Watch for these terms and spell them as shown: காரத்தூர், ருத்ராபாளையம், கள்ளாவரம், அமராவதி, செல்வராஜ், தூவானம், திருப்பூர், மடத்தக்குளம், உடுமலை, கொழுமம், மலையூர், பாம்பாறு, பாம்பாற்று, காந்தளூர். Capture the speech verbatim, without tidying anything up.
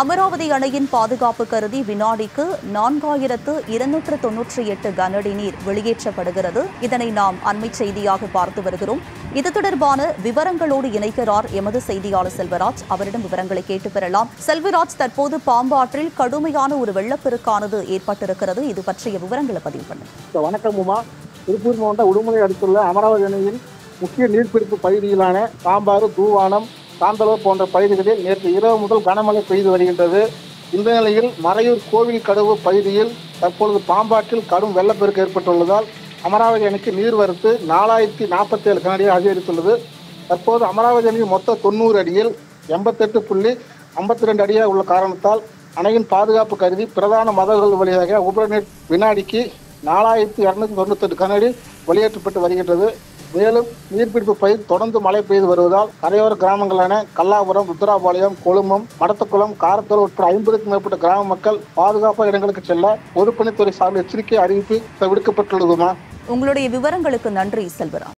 அமராவதி அணையின் பாதுகாப்பு கருதி வினாடிக்கு நான்காயிரத்து இருநூற்று தொன்னூற்றி எட்டு கனஅடி நீர் வெளியேற்றப்படுகிறது. இதனை நாம் அண்மை செய்தியாக பார்த்து வருகிறோம். இது தொடர்பான விவரங்களோடு இணைக்கிறார் எமது செய்தியாளர் செல்வராஜ். அவரிடம் விவரங்களை கேட்டு பெறலாம். செல்வராஜ், தற்போது பாம்பாற்றில் கடுமையான ஒரு வெள்ளப்பெருக்கானது ஏற்பட்டிருக்கிறது. இது பற்றிய விவரங்களை பதிவு பண்ணுங்க. வணக்கம் உமா. திருப்பூர் மாவட்டம் உடுமலை அடுத்துள்ள அமராவதி அணையின் முக்கிய நீர்பிடிப்பு பகுதிகளான பாம்பாறு, தூவானம், காந்தளூர் போன்ற பகுதிகளில் நேற்று இரவு முதல் கனமழை பெய்து வருகின்றது. இந்த நிலையில் மலையூர் கோவில் கடவு பகுதியில் தற்பொழுது பாம்பாற்றில் கடும் வெள்ளப்பெருக்கு ஏற்பட்டுள்ளதால் அமராவதி அணைக்கு நீர்வரத்து நாலாயிரத்தி நாற்பத்தி ஏழு கனஅடி அதிகரித்துள்ளது. தற்போது அமராவதி அணையின் மொத்த தொண்ணூறு அடியில் எண்பத்தெட்டு புள்ளி ஐம்பத்தி ரெண்டு அடியாக உள்ள காரணத்தால் அணையின் பாதுகாப்பு கருதி பிரதான மதகுகள் வழியாக உபரிநீர் வினாடிக்கு நாலாயிரத்தி இரநூத்தி தொண்ணூற்றி எட்டு கனஅடி வெளியேற்றப்பட்டு வருகின்றது. மேலும் நீர்பிடிப்பு பகுதியில் தொடர்ந்து மழை பெய்து வருவதால் கரையோர கிராமங்களான கள்ளாவரம், ருத்ராபாளையம், கொழுமம், மடத்தக்குளம், காரத்தூர் உட்பட ஐம்பதுக்கும் மேற்பட்ட கிராம மக்கள் பாதுகாப்பு இடங்களுக்கு செல்ல பொதுப்பணித்துறை சார்பில் எச்சரிக்கை அறிவிப்பு விடுக்கப்பட்டுள்ளதுமா. உங்களுடைய விவரங்களுக்கு நன்றி செல்வராஜ்.